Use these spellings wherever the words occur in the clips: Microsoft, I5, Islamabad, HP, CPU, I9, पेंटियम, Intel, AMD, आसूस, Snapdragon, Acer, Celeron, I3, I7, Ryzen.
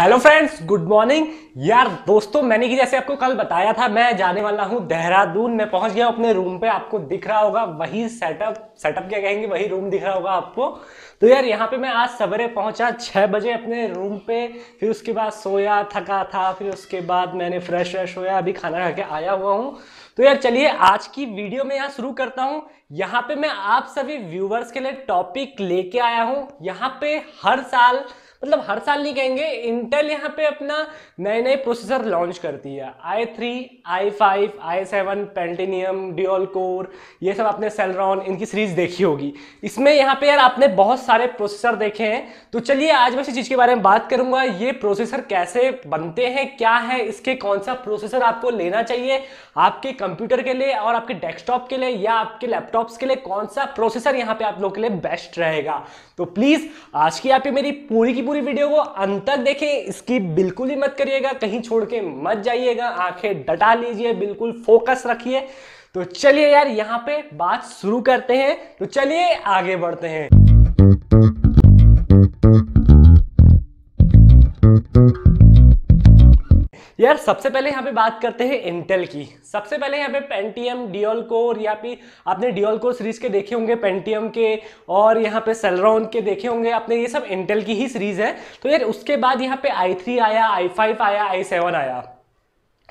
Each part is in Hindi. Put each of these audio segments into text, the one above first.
हेलो फ्रेंड्स, गुड मॉर्निंग यार दोस्तों। मैंने कि जैसे आपको कल बताया था, मैं जाने वाला हूं देहरादून। मैं पहुंच गया अपने रूम पे, आपको दिख रहा होगा वही सेटअप क्या कहेंगे, वही रूम दिख रहा होगा आपको। तो यार यहाँ पे मैं आज सवेरे पहुंचा 6 बजे अपने रूम पे, फिर उसके बाद सोया, थका था, फिर उसके बाद मैंने फ्रेश होया, अभी खाना खा के आया हुआ हूँ। तो यार चलिए आज की वीडियो में यहाँ शुरू करता हूँ। यहाँ पे मैं आप सभी व्यूवर्स के लिए टॉपिक लेके आया हूँ। यहाँ पे हर साल, मतलब हर साल नहीं कहेंगे, इंटेल यहाँ पे अपना नए नए प्रोसेसर लॉन्च करती है। i3, i5, i7, Pentium, dual core, ये सब आपने सेलरॉन इनकी सीरीज देखी होगी। इसमें यहाँ पे यार आपने बहुत सारे प्रोसेसर देखे हैं। तो चलिए आज मैं इसी चीज़ के बारे में बात करूंगा, ये प्रोसेसर कैसे बनते हैं, क्या है इसके, कौन सा प्रोसेसर आपको लेना चाहिए आपके कंप्यूटर के लिए और आपके डेस्कटॉप के लिए या आपके लैपटॉप्स के लिए, कौन सा प्रोसेसर यहाँ पे आप लोग के लिए बेस्ट रहेगा। तो प्लीज़ आज की यहाँ पे मेरी पूरी की पूरी वीडियो को अंत तक देखें, इसकी बिल्कुल ही मत करिएगा, कहीं छोड़ के मत जाइएगा, आंखें डटा लीजिए, बिल्कुल फोकस रखिए। तो चलिए यार यहाँ पे बात शुरू करते हैं। तो चलिए आगे बढ़ते हैं। यार सबसे पहले यहाँ पे बात करते हैं इंटेल की। सबसे पहले यहाँ पे पेंटियम, ड्यूल कोर, या फिर आपने ड्यूल कोर सीरीज के देखे होंगे, पेंटियम के, और यहाँ पे सेलरॉन के देखे होंगे आपने, ये सब इंटेल की ही सीरीज है। तो यार उसके बाद यहाँ पे i3 आया, i5 आया, i7 आया,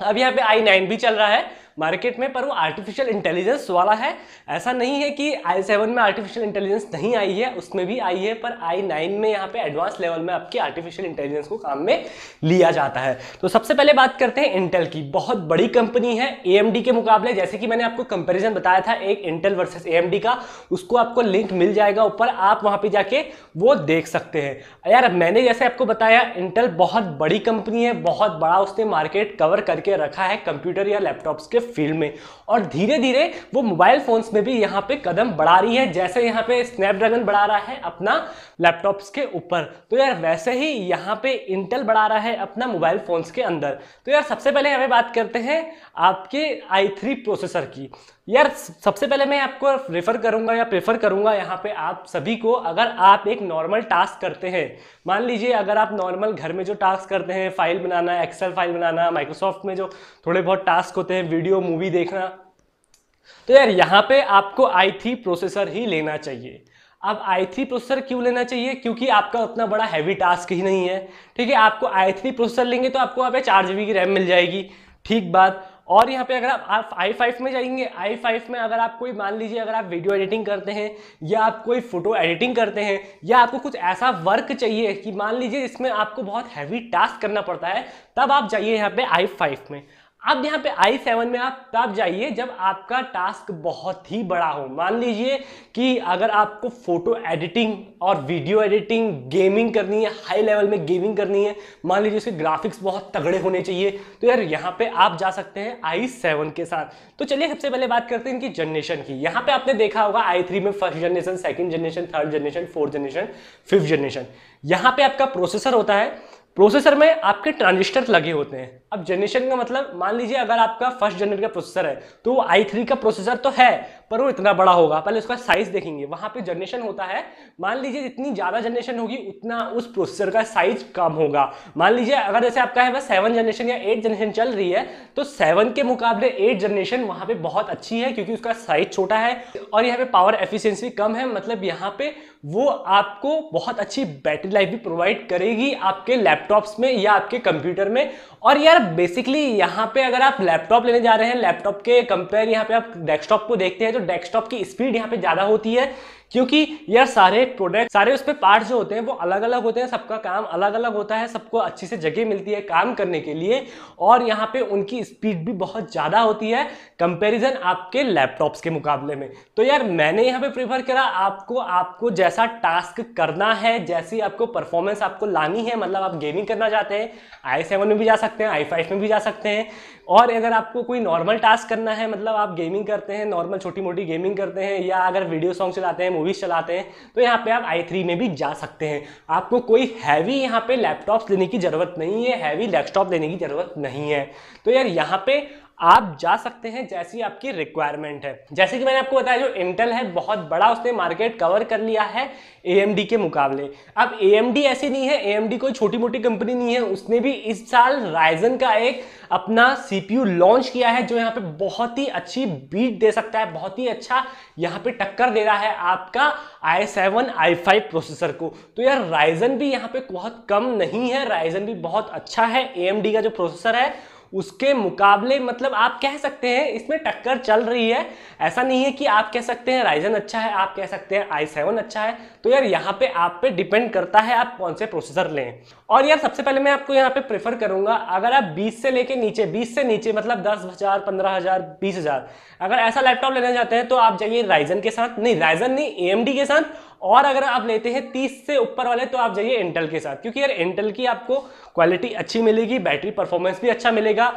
अब यहाँ पे i9 भी चल रहा है मार्केट में, पर वो आर्टिफिशियल इंटेलिजेंस वाला है। ऐसा नहीं है कि i7 में आर्टिफिशियल इंटेलिजेंस नहीं आई है, उसमें भी आई है, पर i9 में यहाँ पे एडवांस लेवल में आपकी आर्टिफिशियल इंटेलिजेंस को काम में लिया जाता है। तो सबसे पहले बात करते हैं इंटेल की। बहुत बड़ी कंपनी है AMD के मुकाबले, जैसे कि मैंने आपको कंपेरिजन बताया था एक इंटेल वर्सेस AMD का, उसको आपको लिंक मिल जाएगा ऊपर, आप वहाँ पर जाके वो देख सकते हैं। यार मैंने जैसे आपको बताया इंटेल बहुत बड़ी कंपनी है, बहुत बड़ा उसने मार्केट कवर करके रखा है कंप्यूटर या लैपटॉप्स के फील्ड में, और धीरे धीरे वो मोबाइल फोन्स में भी यहाँ पे कदम बढ़ा रही है। जैसे यहाँ पे स्नैपड्रैगन बढ़ा रहा है अपना लैपटॉप्स के ऊपर, तो यार वैसे ही यहाँ पे इंटेल बढ़ा रहा है अपना मोबाइल फोन्स के अंदर। तो यार सबसे पहले हमें बात करते हैं आपके i3 प्रोसेसर की। यार सबसे पहले मैं आपको प्रेफर करूंगा यहाँ पे आप सभी को, अगर आप एक नॉर्मल टास्क करते हैं, मान लीजिए अगर आप नॉर्मल घर में जो टास्क करते हैं, फाइल बनाना, एक्सेल फाइल बनाना, माइक्रोसॉफ्ट में जो थोड़े बहुत टास्क होते हैं, वीडियो, मूवी देखना, तो यार यहाँ पे आपको i3 प्रोसेसर ही लेना चाहिए। अब i3 प्रोसेसर क्यों लेना चाहिए? क्योंकि आपका उतना बड़ा हैवी टास्क ही नहीं है, ठीक है। आपको i3 प्रोसेसर लेंगे तो आपको यहाँ पे 4 GB की रैम मिल जाएगी, ठीक बात। और यहाँ पे अगर आप i5 में जाएंगे, i5 में अगर आप कोई, मान लीजिए अगर आप वीडियो एडिटिंग करते हैं या आप कोई फोटो एडिटिंग करते हैं या आपको कुछ ऐसा वर्क चाहिए कि मान लीजिए इसमें आपको बहुत हैवी टास्क करना पड़ता है, तब आप जाइए यहाँ पे i5 में। अब यहाँ पे i7 में आप तब जाइए जब आपका टास्क बहुत ही बड़ा हो। मान लीजिए कि अगर आपको फोटो एडिटिंग और वीडियो एडिटिंग, गेमिंग करनी है, हाई लेवल में गेमिंग करनी है, मान लीजिए उसके ग्राफिक्स बहुत तगड़े होने चाहिए, तो यार यहाँ पे आप जा सकते हैं i7 के साथ। तो चलिए सबसे पहले बात करते हैं इनकी जनरेशन की। यहाँ पे आपने देखा होगा i3 में 1st generation, 2nd generation, 3rd generation, 4th generation, 5th generation. यहाँ पे आपका प्रोसेसर होता है, प्रोसेसर में आपके ट्रांजिस्टर लगे होते हैं। अब जनरेशन का मतलब, मान लीजिए अगर आपका 1st जनरेशन का प्रोसेसर है तो वो i3 का प्रोसेसर तो है, पर वो इतना बड़ा होगा, पहले उसका साइज देखेंगे, वहां पे जनरेशन होता है। मान लीजिए जितनी ज्यादा जनरेशन होगी उतना उस प्रोसेसर का साइज कम होगा। मान लीजिए अगर जैसे आपका है 7th जनरेशन या 8th जनरेशन चल रही है, तो 7 के मुकाबले 8th जनरेशन वहाँ पे बहुत अच्छी है, क्योंकि उसका साइज छोटा है और यहाँ पे पावर एफिशिएंसी कम है, मतलब यहाँ पे वो आपको बहुत अच्छी बैटरी लाइफ भी प्रोवाइड करेगी आपके लैपटॉप्स में या आपके कंप्यूटर में। और यार बेसिकली यहाँ पे अगर आप लैपटॉप लेने जा रहे हैं, लैपटॉप के कंपेयर यहाँ पे आप डेस्कटॉप को देखते हैं, तो डेस्कटॉप की स्पीड यहाँ पे ज़्यादा होती है, क्योंकि यार सारे प्रोडक्ट, सारे उस पर पार्ट्स जो होते हैं वो अलग अलग होते हैं, सबका काम अलग अलग होता है, सबको अच्छी से जगह मिलती है काम करने के लिए, और यहाँ पे उनकी स्पीड भी बहुत ज़्यादा होती है कंपैरिजन आपके लैपटॉप्स के मुकाबले में। तो यार मैंने यहाँ पे प्रेफर करा आपको जैसा टास्क करना है, जैसी आपको परफॉर्मेंस आपको लानी है, मतलब आप गेमिंग करना चाहते हैं i7 में भी जा सकते हैं, i5 में भी जा सकते हैं। और अगर आपको कोई नॉर्मल टास्क करना है, मतलब आप गेमिंग करते हैं, नॉर्मल छोटी मोटी गेमिंग करते हैं, या अगर वीडियो सॉन्ग चलाते हैं, मूवीज चलाते हैं, तो यहाँ पे आप i3 में भी जा सकते हैं। आपको कोई हैवी यहाँ पे लैपटॉप्स लेने की जरूरत नहीं है, हैवी डेस्कटॉप लेने की जरूरत नहीं है। तो यार यहाँ पे आप जा सकते हैं जैसी आपकी रिक्वायरमेंट है। जैसे कि मैंने आपको बताया जो इंटेल है बहुत बड़ा उसने मार्केट कवर कर लिया है AMD के मुकाबले। अब AMD ऐसी नहीं है, AMD कोई छोटी मोटी कंपनी नहीं है, उसने भी इस साल Ryzen का एक अपना CPU लॉन्च किया है जो यहाँ पे बहुत ही अच्छी बीट दे सकता है, बहुत ही अच्छा यहाँ पे टक्कर दे रहा है आपका i7 i5 प्रोसेसर को। तो यार Ryzen भी यहाँ पे बहुत कम नहीं है, Ryzen भी बहुत अच्छा है। AMD का जो प्रोसेसर है उसके मुकाबले मतलब आप कह सकते हैं इसमें टक्कर चल रही है। ऐसा नहीं है कि आप कह सकते हैं Ryzen अच्छा है, आप कह सकते हैं i7 अच्छा है। तो यार यहाँ पे आप पे डिपेंड करता है आप कौन से प्रोसेसर लें। और यार सबसे पहले मैं आपको यहाँ पे प्रेफर करूंगा अगर आप 20 से लेके नीचे, 20 से नीचे मतलब 10,000, 15,000, 20,000 अगर ऐसा लैपटॉप लेना चाहते हैं तो आप जाइए Ryzen के साथ, नहीं Ryzen नहीं AMD के साथ। और अगर आप लेते हैं 30 से ऊपर वाले तो आप जाइए इंटेल के साथ, क्योंकि यार इंटेल की आपको क्वालिटी अच्छी मिलेगी, बैटरी परफॉर्मेंस भी अच्छा मिलेगा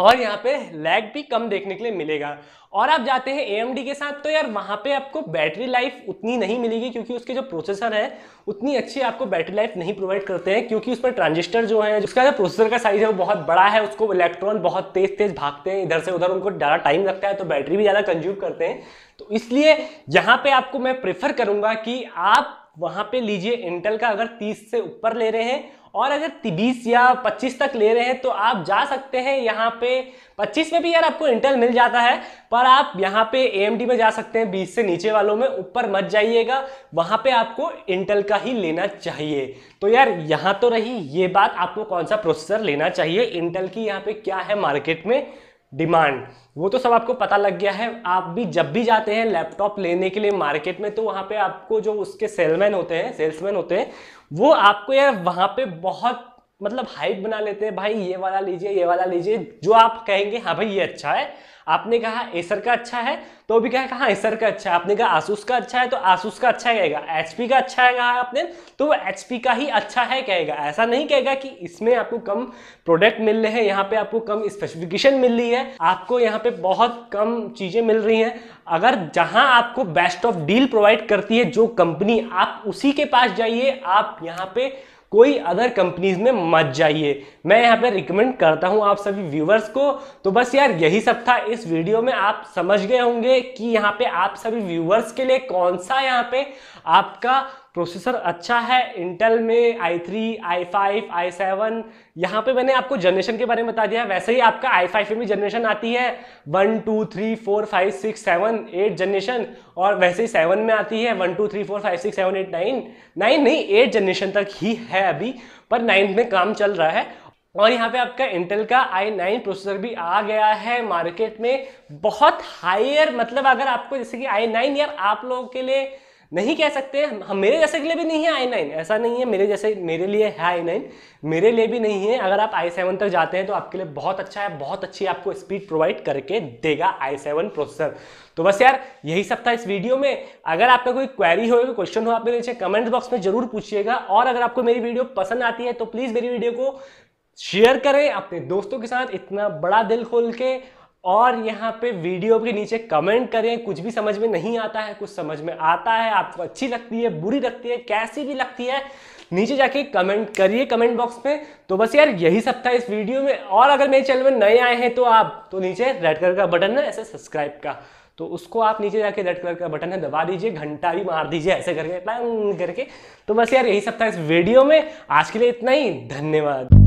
और यहाँ पे लैग भी कम देखने के लिए मिलेगा। और आप जाते हैं AMD के साथ तो यार वहाँ पे आपको बैटरी लाइफ उतनी नहीं मिलेगी क्योंकि उसके जो प्रोसेसर है उतनी अच्छी आपको बैटरी लाइफ नहीं प्रोवाइड करते हैं, क्योंकि उसमें ट्रांजिस्टर जो है, उसका जो प्रोसेसर का साइज है वो बहुत बड़ा है, उसको इलेक्ट्रॉन बहुत तेज तेज भागते हैं इधर से उधर, उनको ज़्यादा टाइम लगता है तो बैटरी भी ज़्यादा कंज्यूम करते हैं। तो इसलिए यहाँ पर आपको मैं प्रेफर करूँगा कि आप वहाँ पे लीजिए इंटेल का अगर 30 से ऊपर ले रहे हैं। और अगर 20 या 25 तक ले रहे हैं तो आप जा सकते हैं यहाँ पे 25 में भी यार आपको इंटेल मिल जाता है, पर आप यहाँ पे AMD में जा सकते हैं 20 से नीचे वालों में, ऊपर मत जाइएगा, वहाँ पे आपको इंटेल का ही लेना चाहिए। तो यार यहाँ तो रही ये बात आपको कौन सा प्रोसेसर लेना चाहिए, इंटेल की यहाँ पे क्या है मार्केट में डिमांड वो तो सब आपको पता लग गया है। आप भी जब भी जाते हैं लैपटॉप लेने के लिए मार्केट में तो वहाँ पे आपको जो उसके सेल्समैन होते हैं वो आपको यार वहाँ पे बहुत मतलब हाइप बना लेते हैं, भाई ये वाला लीजिए, ये वाला लीजिए। जो आप कहेंगे हाँ भाई ये अच्छा है, आपने कहा एसर का अच्छा है तो भी कहेगा हाँ एसर का अच्छा है, आपने कहा आसूस का अच्छा है तो आसूस का अच्छा कहेगा, एचपी का अच्छा है कहा आपने तो वो एचपी का ही अच्छा है कहेगा। ऐसा नहीं कहेगा कि इसमें आपको कम प्रोडक्ट मिल रहे हैं, यहाँ पे आपको कम स्पेसिफिकेशन मिल रही है, आपको यहाँ पे बहुत कम चीज़ें मिल रही हैं। अगर जहाँ आपको बेस्ट ऑफ डील प्रोवाइड करती है जो कंपनी आप उसी के पास जाइए, आप यहाँ पे कोई अदर कंपनीज में मत जाइए। मैं यहाँ पे रिकमेंड करता हूँ आप सभी व्यूवर्स को। तो बस यार यही सब था इस वीडियो में, आप समझ गए होंगे कि यहाँ पे आप सभी व्यूवर्स के लिए कौन सा यहाँ पे आपका प्रोसेसर अच्छा है। इंटेल में i3, i5, i7 यहाँ पे मैंने आपको जनरेशन के बारे में बता दिया, वैसे ही आपका i5 में भी जनरेशन आती है 1, 2, 3, 4, 5, 6, 7, 8 जनरेशन, और वैसे ही 7 में आती है 8 जनरेशन तक ही है अभी, पर 9 में काम चल रहा है। और यहाँ पे आपका इंटेल का i9 प्रोसेसर भी आ गया है मार्केट में, बहुत हायर मतलब अगर आपको जैसे कि i9 यार आप लोगों के लिए नहीं कह सकते, हम मेरे जैसे के लिए भी नहीं है i9, ऐसा नहीं है मेरे जैसे मेरे लिए है i9, मेरे लिए भी नहीं है। अगर आप i7 तक जाते हैं तो आपके लिए बहुत अच्छा है, बहुत अच्छी आपको स्पीड प्रोवाइड करके देगा i7 प्रोसेसर। तो बस यार यही सब था इस वीडियो में। अगर आपका कोई क्वेरी हो, कोई क्वेश्चन हो, आप मेरे नीचे कमेंट बॉक्स में जरूर पूछिएगा। और अगर आपको मेरी वीडियो पसंद आती है तो प्लीज़ मेरी वीडियो को शेयर करें अपने दोस्तों के साथ इतना बड़ा दिल खोल के, और यहाँ पे वीडियो के नीचे कमेंट करें, कुछ भी समझ में नहीं आता है, कुछ समझ में आता है, आपको अच्छी लगती है, बुरी लगती है, कैसी भी लगती है, नीचे जाके कमेंट करिए कमेंट बॉक्स में। तो बस यार यही सब था इस वीडियो में। और अगर मेरे चैनल में नए आए हैं तो आप तो नीचे रेड कलर का बटन है ऐसे सब्सक्राइब का, तो उसको आप नीचे जाके रेड कलर का बटन है दबा दीजिए, घंटा भी मार दीजिए ऐसे करके, तो बस यार यही सब था इस वीडियो में। आज के लिए इतना ही, धन्यवाद।